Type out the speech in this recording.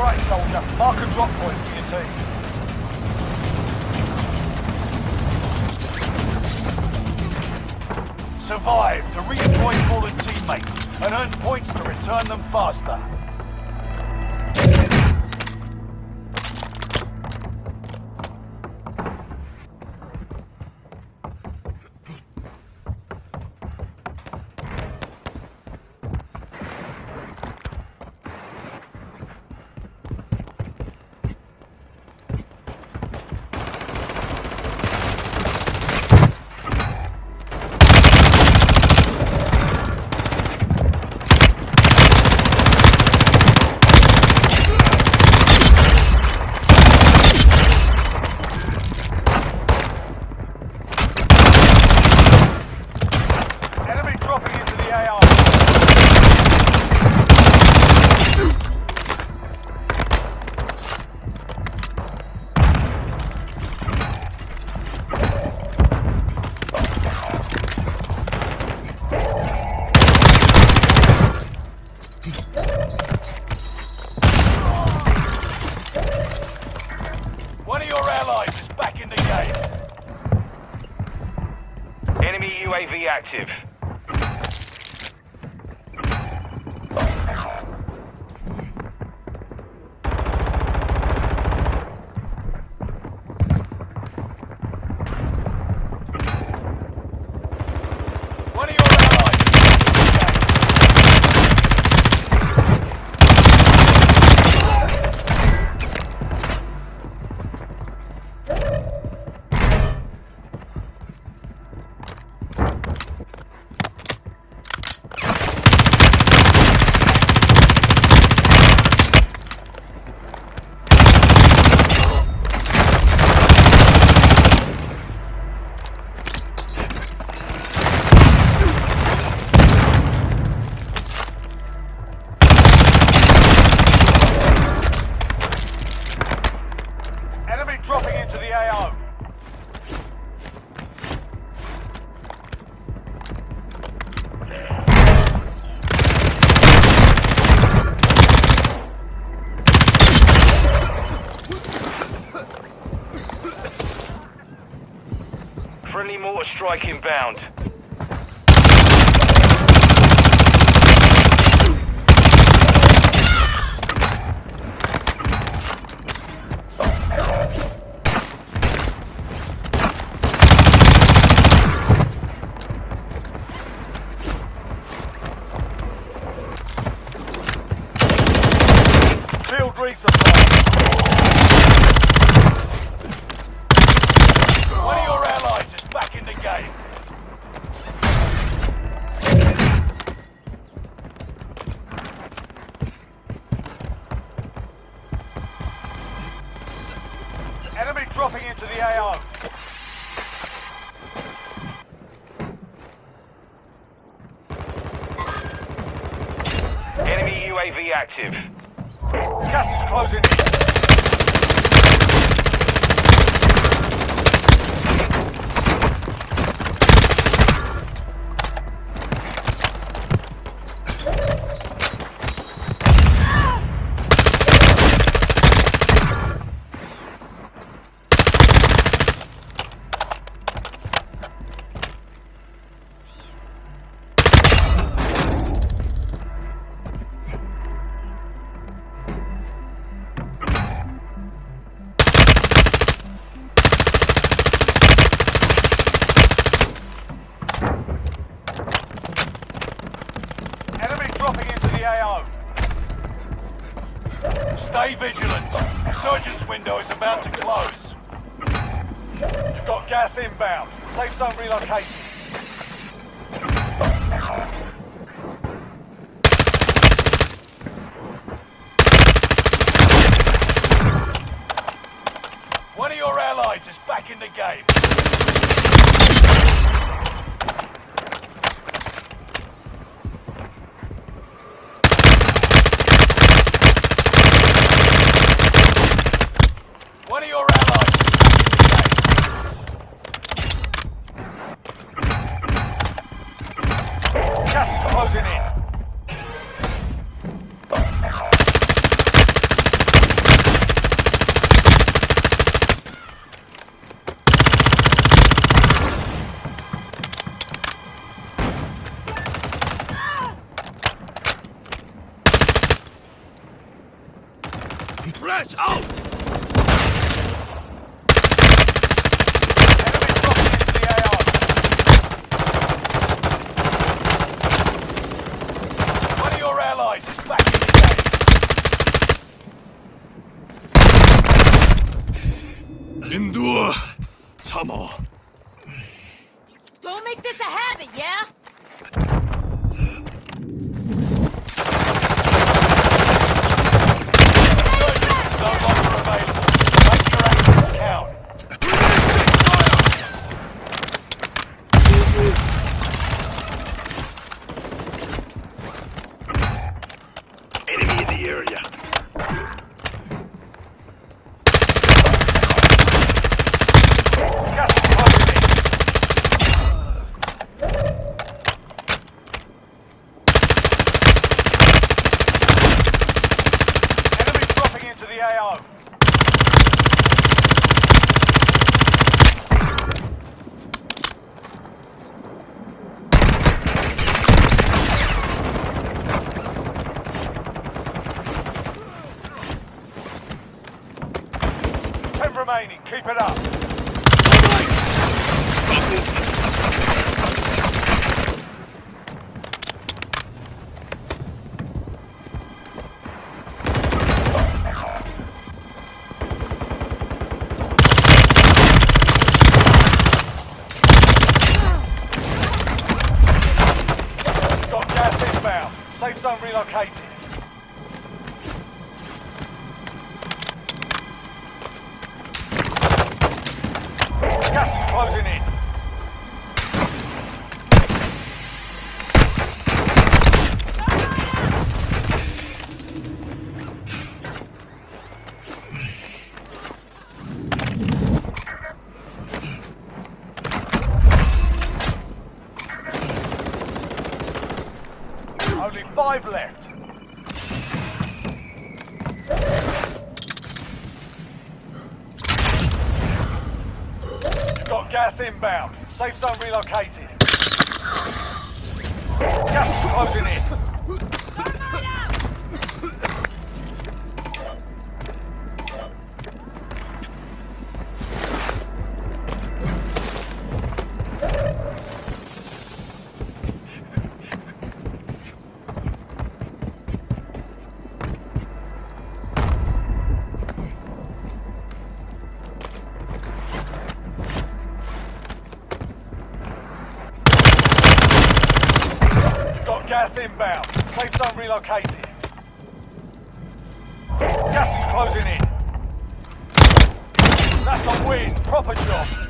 Alright, soldier, mark a drop point for your team. Survive to redeploy fallen teammates and earn points to return them faster. UAV active. Friendly mortar strike inbound. Field resupply. Enemy dropping into the AO. Enemy UAV active. Gas is closing AO. Stay vigilant. Resurgence window is about to close. You've got gas inbound. Safe zone relocation. One of your allies is back in the game. Closing in. Compress out! Enemy dropping into the AR. One of your allies is back in the game. Endure, Tamo. Don't make this a habit, yeah? Remaining, keep it up. Got gas inbound. Safe zone relocated. Closing in. Only 5 left. Gas inbound. Safe zone relocated. Gas closing in. Gas inbound. Safe zone relocated. Gas is closing in. That's a win. Proper job.